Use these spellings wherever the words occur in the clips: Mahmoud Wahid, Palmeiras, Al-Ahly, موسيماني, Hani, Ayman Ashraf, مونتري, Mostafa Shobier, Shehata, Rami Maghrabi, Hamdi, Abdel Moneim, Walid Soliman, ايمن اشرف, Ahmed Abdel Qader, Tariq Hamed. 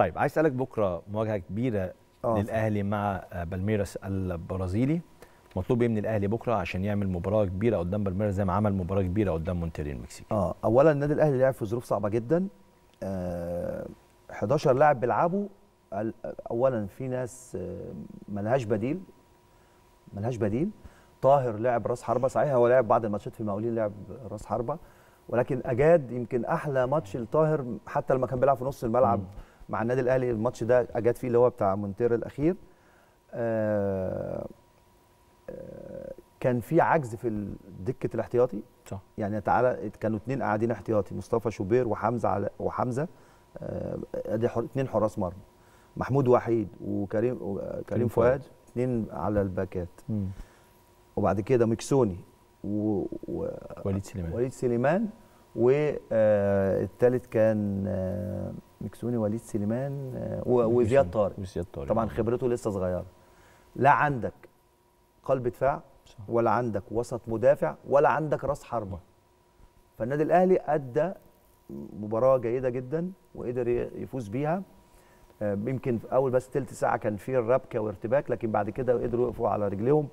طيب عايز اسالك بكره مواجهه كبيره للاهلي مع بالميراس البرازيلي، مطلوب ايه من الاهلي بكره عشان يعمل مباراه كبيره قدام بالميراس زي ما عمل مباراه كبيره قدام مونتري المكسيكي؟ اولا النادي الاهلي لعب في ظروف صعبه جدا، 11 لاعب بيلعبوا. اولا في ناس ملهاش بديل. طاهر لعب راس حربه، صحيح هو لعب بعض الماتشات في المقاولين لعب راس حربه، ولكن اجاد يمكن احلى ماتش لطاهر حتى لما كان بيلعب في نص الملعب مع النادي الاهلي. الماتش ده اجاد فيه اللي هو بتاع مونتير الاخير، كان في عجز في دكه الاحتياطي صح. يعني تعالى كانوا اثنين قاعدين احتياطي، مصطفى شوبير وحمزه ادي اثنين حراس مرمى، محمود وحيد وكريم فؤاد، اثنين على الباكات، وبعد كده مكسوني ووليد سليمان والثالث كان مكسوني وليد سليمان وزياد طارق. طبعا خبرته لسه صغيره، لا عندك قلب دفاع ولا عندك وسط مدافع ولا عندك راس حربه. فالنادي الاهلي ادى مباراه جيده جدا وقدر يفوز بيها. يمكن في اول بس ثلث ساعه كان في ربكه وارتباك، لكن بعد كده قدروا يقفوا على رجليهم،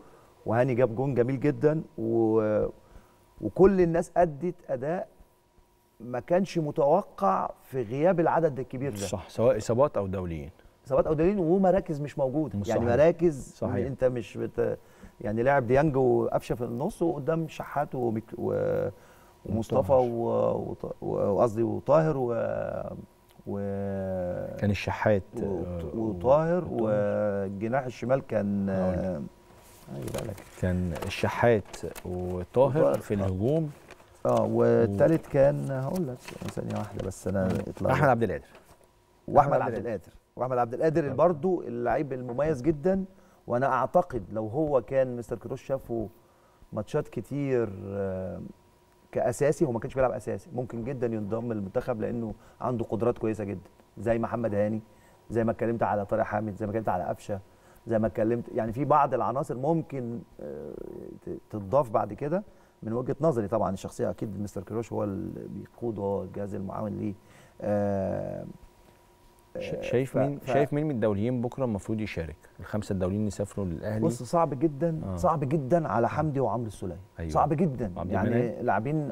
وهاني جاب جون جميل جدا وكل الناس ادت اداء ما كانش متوقع في غياب العدد الكبير ده صح، سواء اصابات او دوليين ومراكز مش موجوده، يعني مراكز صحيح. انت مش يعني لاعب ديانج وقفشه في النص وقدام شحات ومصطفى وقصدي وطاهر كان الشحات وطاهر والجناح الشمال كان الشحات وطاهر في الهجوم والثالث كان هقول لك ثانيه واحده بس انا اطلع احمد عبد القادر برضه اللعيب المميز جدا. وانا اعتقد لو هو كان مستر كروش شافه ماتشات كتير كاساسي، هو ما كانش بيلعب اساسي، ممكن جدا ينضم للمنتخب لانه عنده قدرات كويسه جدا زي محمد هاني، زي ما اتكلمت على طارق حامد، زي ما اتكلمت على قفشه، زي ما اتكلمت يعني في بعض العناصر ممكن تتضاف بعد كده من وجهه نظري طبعا الشخصيه. اكيد مستر كروش هو اللي بيقود وهو الجهاز المعاون ليه. شايف مين من الدوليين بكره المفروض يشارك؟ الخمسه الدوليين اللي سافروا للاهلي. بص صعب جدا صعب جدا على حمدي وعمرو السوليه، أيوة. صعب جدا يعني لاعبين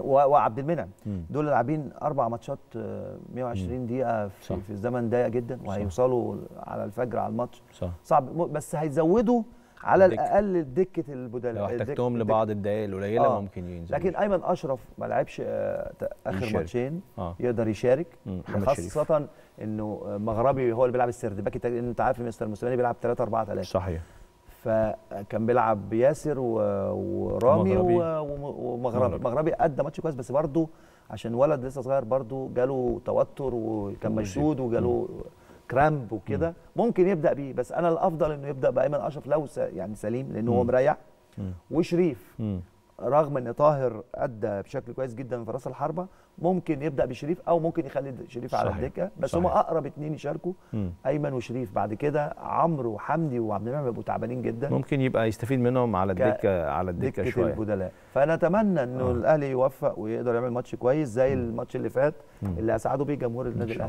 وعبد المنعم، دول لاعبين 4 ماتشات 120 دقيقه في الزمن ضيق جدا، وهيوصلوا على الفجر على الماتش صح. صعب بس هيزودوا على الاقل دكه البدلاء لو احتجتهم لبعض الدقائق القليله ممكن ينزلوا. لكن ايمن اشرف ما لعبش اخر ماتشين يقدر يشارك، خاصه انه مغربي هو اللي بيلعب السردباكي، لان انت عارف مستر موسيماني بيلعب 3-4-3 صحيح، فكان بيلعب بياسر ورامي ومغربي ادى ماتش كويس، بس برضه عشان ولد لسه صغير برضه جاله توتر وكان مشدود وجاله كرامب وكده، ممكن يبدا بيه، بس انا الافضل انه يبدا بايمن اشرف لو يعني سليم لانه هو مريح، وشريف رغم ان طاهر ادى بشكل كويس جدا في راس الحربه، ممكن يبدا بشريف او ممكن يخلي شريف صحيح. على الدكه، بس هم اقرب 2 يشاركوا ايمن وشريف. بعد كده عمرو وحمدي وعبد المنعم بيبقوا تعبانين جدا، ممكن يبقى يستفيد منهم على الدكه شويه البدلاء. فنتمنى انه الاهلي يوفق ويقدر يعمل ماتش كويس زي الماتش اللي فات اللي اسعده بيه جمهور النادي الاهلي.